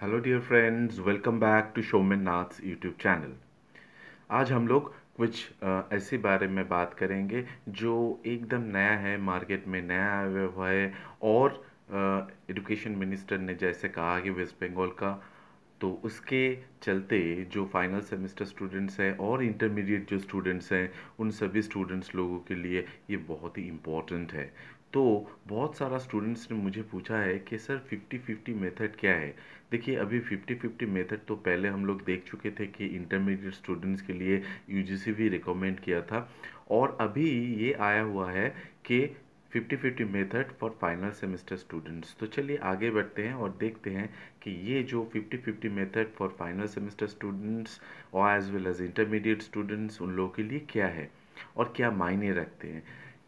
Hello dear friends, welcome back to Somen Nath's YouTube channel. आज हम लोग कुछ ऐसे बारे में बात करेंगे जो एकदम नया है, मार्केट में नया आया हुआ है और एजुकेशन मिनिस्टर ने जैसे कहा कि वेस्ट बंगाल का, तो उसके चलते जो फाइनल सेमेस्टर स्टूडेंट्स हैं और इंटरमीडिएट जो स्टूडेंट्स हैं उन सभी स्टूडेंट्स लोगों के लिए ये बहुत ही इम्पोर्टेंट है। तो बहुत सारा स्टूडेंट्स ने मुझे पूछा है कि सर 50-50 मेथड क्या है। देखिए, अभी 50-50 मेथड तो पहले हम लोग देख चुके थे कि इंटरमीडिएट स्टूडेंट्स के लिए यूजीसी भी रिकमेंड किया था, और अभी ये आया हुआ है कि 50-50 method for final semester students. तो चलिए आगे बढ़ते हैं और देखते हैं कि ये जो 50-50 method for final semester students और as well as intermediate students उन लोगों के लिए क्या है और क्या मायने रखते हैं।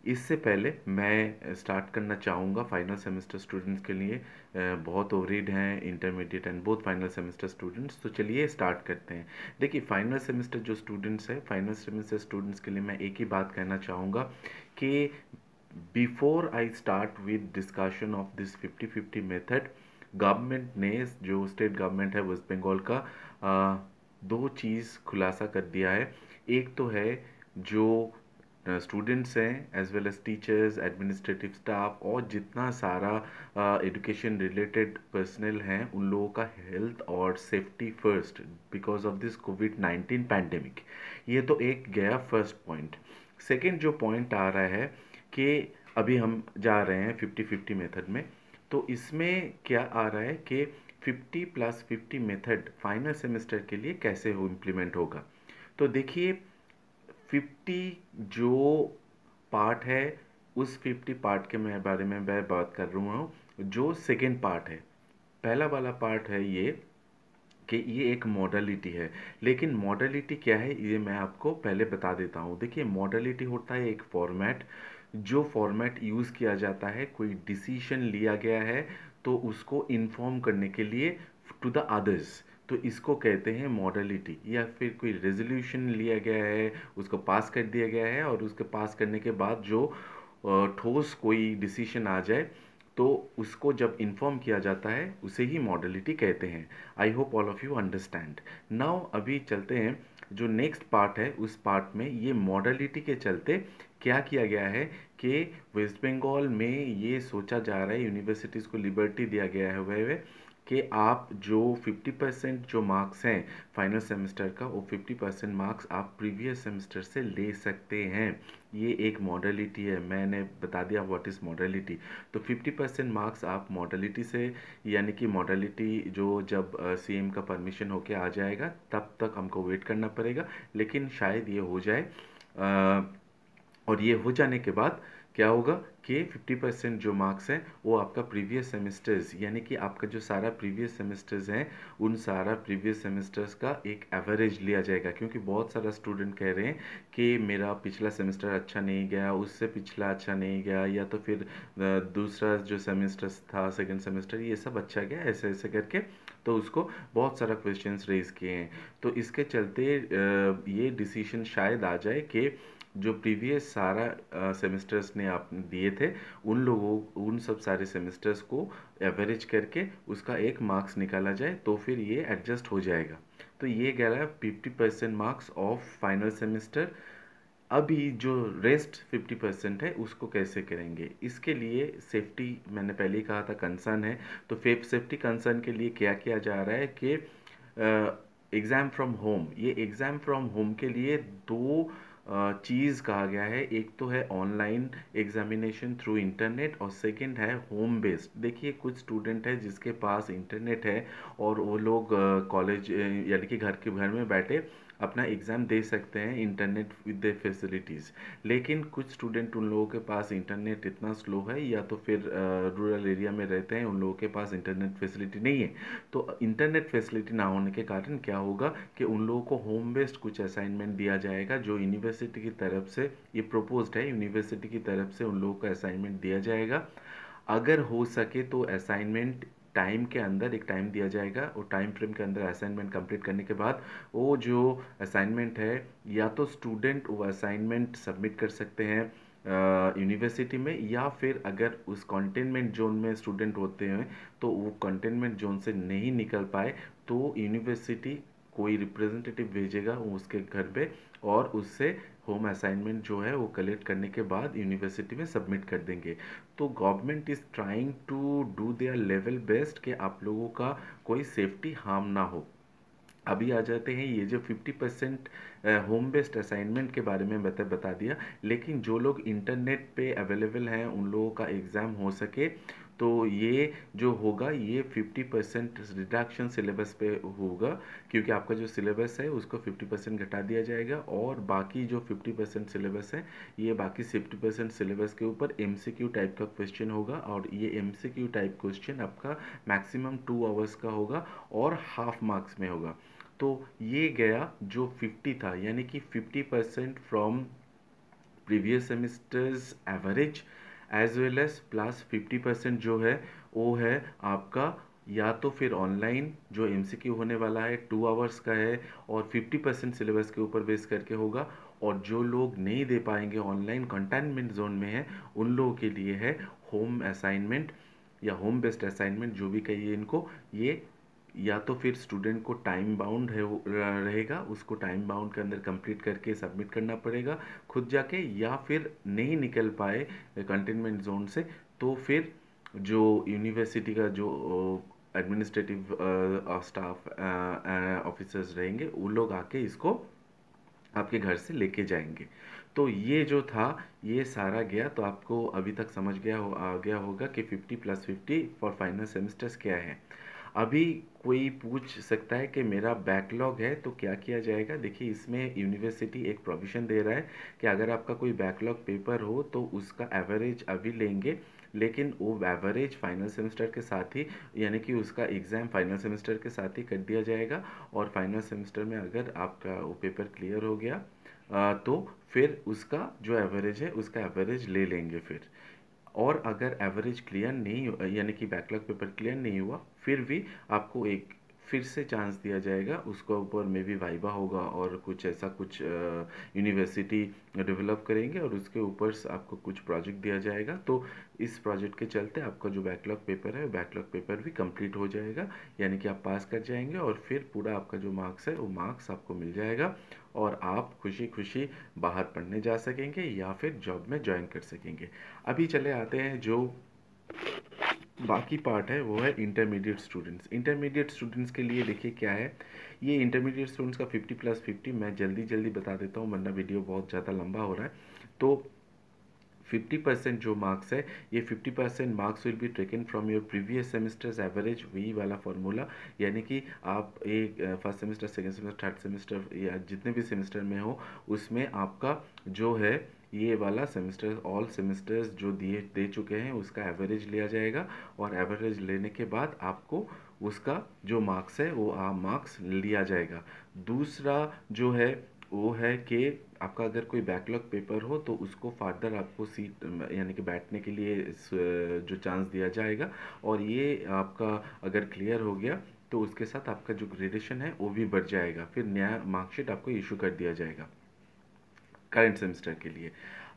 इससे पहले मैं स्टार्ट करना चाहूँगा फाइनल सेमेस्टर स्टूडेंट्स के लिए बहुत ओवरीड हैं intermediate and both final semester students. तो चलिए स्टार्ट करते हैं। देखिए, फाइनल सेमेस्टर जो स्टूडेंट्स हैं, फाइनल सेमेस्टर स्टूडेंट्स के लिए मैं एक ही बात कहना चाहूँगा कि before I start with discussion of this 50-50 method, government ने, जो स्टेट गवर्नमेंट है वेस्ट बंगाल का, दो चीज़ खुलासा कर दिया है। एक तो है जो स्टूडेंट्स हैं as well as teachers, administrative staff और जितना सारा एजुकेशन रिलेटेड पर्सनल हैं उन लोगों का हेल्थ और safety first because of this कोविड-19 पैंडेमिक। ये तो एक गया फर्स्ट पॉइंट। सेकेंड जो पॉइंट आ रहा है कि अभी हम जा रहे हैं 50-50 मेथड में, तो इसमें क्या आ रहा है कि 50+50 मेथड फाइनल सेमेस्टर के लिए कैसे इम्प्लीमेंट होगा। तो देखिए, 50 जो पार्ट है उस 50 पार्ट के बारे में मैं बात कर रहा हूँ। जो सेकेंड पार्ट है, पहला वाला पार्ट है ये कि ये एक मॉडलिटी है, लेकिन मॉडलिटी क्या है ये मैं आपको पहले बता देता हूँ। देखिए, मॉडलिटी होता है एक फॉर्मेट, जो फॉर्मेट यूज़ किया जाता है, कोई डिसीजन लिया गया है तो उसको इन्फॉर्म करने के लिए टू द अदर्स, तो इसको कहते हैं मॉडलिटी। या फिर कोई रेजोल्यूशन लिया गया है, उसको पास कर दिया गया है और उसके पास करने के बाद जो ठोस कोई डिसीजन आ जाए तो उसको जब इन्फॉर्म किया जाता है उसे ही मॉडलिटी कहते हैं। I hope all of you understand. Now अभी चलते हैं जो नेक्स्ट पार्ट है, उस पार्ट में ये मॉडलिटी के चलते क्या किया गया है कि वेस्ट बंगाल में ये सोचा जा रहा है, यूनिवर्सिटीज़ को लिबर्टी दिया गया है वह कि आप जो 50% जो मार्क्स हैं फाइनल सेमेस्टर का, वो 50% मार्क्स आप प्रीवियस सेमेस्टर से ले सकते हैं। ये एक मॉडलिटी है। मैंने बता दिया व्हाट इज़ मॉडलिटी। तो 50% मार्क्स आप मॉडलिटी से, यानी कि मॉडलिटी जो जब सीएम का परमिशन होके आ जाएगा तब तक हमको वेट करना पड़ेगा, लेकिन शायद ये हो जाए। और ये हो जाने के बाद क्या होगा कि 50% जो मार्क्स हैं वो आपका प्रीवियस सेमेस्टर्स, यानी कि आपका जो सारा प्रीवियस सेमेस्टर्स हैं उन सारा प्रीवियस सेमेस्टर्स का एक एवरेज लिया जाएगा। क्योंकि बहुत सारा स्टूडेंट कह रहे हैं कि मेरा पिछला सेमेस्टर अच्छा नहीं गया, उससे पिछला अच्छा नहीं गया, या तो फिर दूसरा जो सेमेस्टर्स था सेकेंड सेमेस्टर ये सब अच्छा गया, ऐसे ऐसे करके तो उसको बहुत सारा क्वेश्चन रेज किए हैं। तो इसके चलते ये डिसीजन शायद आ जाए कि जो प्रीवियस सारा सेमेस्टर्स ने आप दिए थे उन सब सारे सेमेस्टर्स को एवरेज करके उसका एक मार्क्स निकाला जाए, तो फिर ये एडजस्ट हो जाएगा। तो ये कह रहा है 50% मार्क्स ऑफ फाइनल सेमेस्टर। अभी जो रेस्ट 50% है उसको कैसे करेंगे, इसके लिए सेफ्टी, मैंने पहले ही कहा था, कंसर्न है। तो सेफ्टी कंसर्न के लिए क्या किया जा रहा है कि एग्ज़ाम फ्रॉम होम, ये एग्ज़ाम फ्रॉम होम के लिए दो चीज़ कहा गया है। एक तो है ऑनलाइन एग्जामिनेशन थ्रू इंटरनेट और सेकंड है होम बेस्ड। देखिए, कुछ स्टूडेंट है जिसके पास इंटरनेट है और वो लोग कॉलेज, यानी कि घर में बैठे अपना एग्ज़ाम दे सकते हैं इंटरनेट विद द फैसिलिटीज़, लेकिन कुछ स्टूडेंट, उन लोगों के पास इंटरनेट इतना स्लो है या तो फिर रूरल एरिया में रहते हैं, उन लोगों के पास इंटरनेट फैसिलिटी नहीं है। तो इंटरनेट फैसिलिटी ना होने के कारण क्या होगा कि उन लोगों को होम बेस्ड कुछ असाइनमेंट दिया जाएगा, जो यूनिवर्सिटी की तरफ से ये प्रपोज्ड है, यूनिवर्सिटी की तरफ से उन लोगों का असाइनमेंट दिया जाएगा। अगर हो सके तो असाइनमेंट टाइम के अंदर, एक टाइम दिया जाएगा, और टाइम फ्रेम के अंदर असाइनमेंट कंप्लीट करने के बाद वो जो असाइनमेंट है या तो स्टूडेंट वो असाइनमेंट सबमिट कर सकते हैं यूनिवर्सिटी में, या फिर अगर उस कंटेनमेंट जोन में स्टूडेंट होते हैं तो वो कंटेनमेंट जोन से नहीं निकल पाए तो यूनिवर्सिटी कोई रिप्रेजेंटेटिव भेजेगा उसके घर पे और उससे होम असाइनमेंट जो है वो कलेक्ट करने के बाद यूनिवर्सिटी में सबमिट कर देंगे। तो government is trying to do their level best कि आप लोगों का कोई सेफ्टी हार्म ना हो। अभी आ जाते हैं ये जो 50% होम बेस्ड असाइनमेंट के बारे में मैंने बता दिया, लेकिन जो लोग इंटरनेट पे अवेलेबल हैं उन लोगों का एग्ज़ाम हो सके तो ये जो होगा ये 50% रिडक्शन सिलेबस पे होगा, क्योंकि आपका जो सिलेबस है उसको 50% घटा दिया जाएगा और बाकी जो 50% सिलेबस है ये बाकी 50% सिलेबस के ऊपर MCQ टाइप का क्वेश्चन होगा और ये MCQ टाइप क्वेश्चन आपका मैक्सिमम 2 आवर्स का होगा और हाफ मार्क्स में होगा। तो ये गया जो 50 था, यानी कि 50% from previous semesters average as well as plus 50% जो है वो है आपका या तो फिर ऑनलाइन जो MCQ होने वाला है 2 आवर्स का है और 50% सिलेबस के ऊपर बेस करके होगा, और जो लोग नहीं दे पाएंगे ऑनलाइन कंटेनमेंट जोन में है उन लोगों के लिए है होम असाइनमेंट या होम बेस्ड असाइनमेंट जो भी कहिए इनको। ये या तो फिर स्टूडेंट को टाइम बाउंड है रहेगा, उसको टाइम बाउंड के अंदर कंप्लीट करके सबमिट करना पड़ेगा खुद जाके, या फिर नहीं निकल पाए कंटेनमेंट जोन से तो फिर जो यूनिवर्सिटी का जो एडमिनिस्ट्रेटिव स्टाफ ऑफिसर्स रहेंगे वो लोग आके इसको आपके घर से लेके जाएंगे। तो ये जो था ये सारा गया। तो आपको अभी तक समझ गया होगा कि 50+50 फॉर फाइनल सेमेस्टर्स क्या है। अभी कोई पूछ सकता है कि मेरा बैकलॉग है तो क्या किया जाएगा। देखिए इसमें यूनिवर्सिटी एक प्रोविज़न दे रहा है कि अगर आपका कोई बैकलॉग पेपर हो तो उसका एवरेज अभी लेंगे, लेकिन वो एवरेज फाइनल सेमेस्टर के साथ ही यानी कि उसका एग्ज़ाम फाइनल सेमेस्टर के साथ ही कर दिया जाएगा, और फाइनल सेमेस्टर में अगर आपका वो पेपर क्लियर हो गया तो फिर उसका जो एवरेज है उसका एवरेज ले लेंगे फिर। और अगर एवरेज क्लियर नहीं यानी कि बैकलॉग पेपर क्लियर नहीं हुआ फिर भी आपको एक फिर से चांस दिया जाएगा, उसके ऊपर मे भी वाइवा होगा और कुछ ऐसा कुछ यूनिवर्सिटी डेवलप करेंगे और उसके ऊपर आपको कुछ प्रोजेक्ट दिया जाएगा। तो इस प्रोजेक्ट के चलते आपका जो बैकलॉग पेपर है बैकलॉग पेपर भी कंप्लीट हो जाएगा, यानी कि आप पास कर जाएंगे और फिर पूरा आपका जो मार्क्स है वो मार्क्स आपको मिल जाएगा और आप खुशी खुशी बाहर पढ़ने जा सकेंगे या फिर जॉब में ज्वाइन कर सकेंगे। अभी चले आते हैं जो बाकी पार्ट है वो है इंटरमीडिएट स्टूडेंट्स। इंटरमीडिएट स्टूडेंट्स के लिए देखिए क्या है, ये इंटरमीडिएट स्टूडेंट्स का 50+50 मैं जल्दी बता देता हूँ वरना वीडियो बहुत ज़्यादा लंबा हो रहा है। तो 50% जो मार्क्स है ये 50% marks will be taken from your previous semesters average, वही वाला फार्मूला, यानी कि आप एक first semester second semester third semester या जितने भी सेमेस्टर में हो उसमें आपका जो है ये वाला सेमेस्टर ऑल सेमेस्टर्स जो दे चुके हैं उसका एवरेज लिया जाएगा और एवरेज लेने के बाद आपको उसका जो मार्क्स है वो मार्क्स लिया जाएगा। दूसरा जो है वो है कि आपका अगर कोई बैकलॉग पेपर हो तो उसको फर्दर आपको सीट यानी कि बैठने के लिए जो चांस दिया जाएगा, और ये आपका अगर क्लियर हो गया तो उसके साथ आपका जो ग्रेडेशन है वो भी बढ़ जाएगा, फिर नया मार्कशीट आपको इशू कर दिया जाएगा करंट सेमेस्टर के लिए।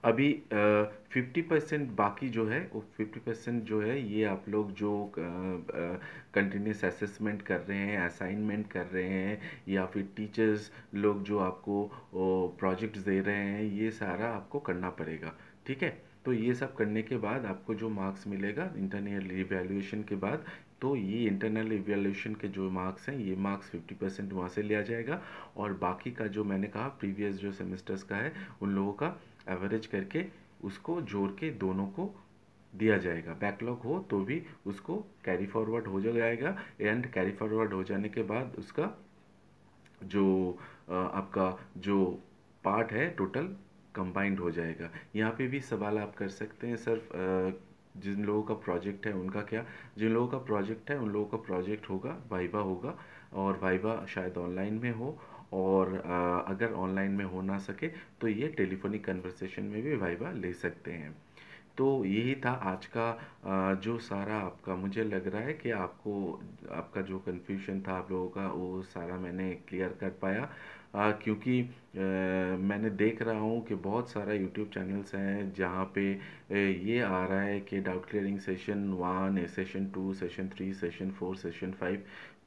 अभी 50% बाकी जो है वो 50% जो है ये आप लोग जो कंटिन्यूस असेसमेंट कर रहे हैं, असाइनमेंट कर रहे हैं, या फिर टीचर्स लोग जो आपको प्रोजेक्ट्स दे रहे हैं, ये सारा आपको करना पड़ेगा। ठीक है, तो ये सब करने के बाद आपको जो मार्क्स मिलेगा इंटरनल इवैल्यूएशन के बाद, तो ये इंटरनल इवैल्यूएशन के जो मार्क्स हैं ये मार्क्स 50% वहाँ से लिया जाएगा और बाकी का जो मैंने कहा प्रीवियस जो सेमेस्टर्स का है उन लोगों का एवरेज करके उसको जोड़ के दोनों को दिया जाएगा। बैकलॉग हो तो भी उसको कैरी फॉरवर्ड हो जाएगा, एंड कैरी फॉरवर्ड हो जाने के बाद उसका जो आपका जो पार्ट है टोटल कंबाइंड हो जाएगा। यहाँ पे भी सवाल आप कर सकते हैं सर जिन लोगों का प्रोजेक्ट है उनका क्या, जिन लोगों का प्रोजेक्ट है उन लोगों का प्रोजेक्ट होगा, वाइवा होगा, और वाइवा शायद ऑनलाइन में हो, और अगर ऑनलाइन में हो ना सके तो ये टेलीफोनिक कन्वर्सेशन में भी वाइवा ले सकते हैं। तो यही था आज का जो सारा आपका, मुझे लग रहा है कि आपको आपका जो कन्फ्यूजन था आप लोगों का वो सारा मैंने क्लियर कर पाया। क्योंकि मैंने देख रहा हूँ कि बहुत सारा यूट्यूब चैनल्स हैं जहाँ पे ये आ रहा है कि doubt clearing session 1, session 2, session 3, session 4, session 5।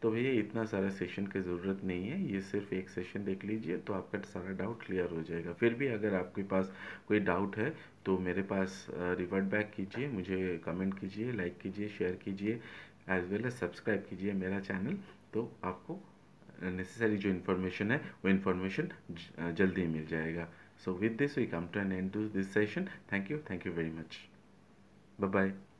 तो भैया इतना सारा सेशन की ज़रूरत नहीं है, ये सिर्फ एक सेशन देख लीजिए तो आपका सारा डाउट क्लियर हो जाएगा। फिर भी अगर आपके पास कोई डाउट है तो मेरे पास रिवर्ट बैक कीजिए, मुझे कमेंट कीजिए, लाइक कीजिए, शेयर कीजिए, एज़ वेल एज सब्सक्राइब कीजिए मेरा चैनल। तो आपको नेसेसरी जो इन्फॉर्मेशन है वो इन्फॉर्मेशन जल्दी मिल जाएगा। So with this we come to an end to this session. Thank you very much, bye bye.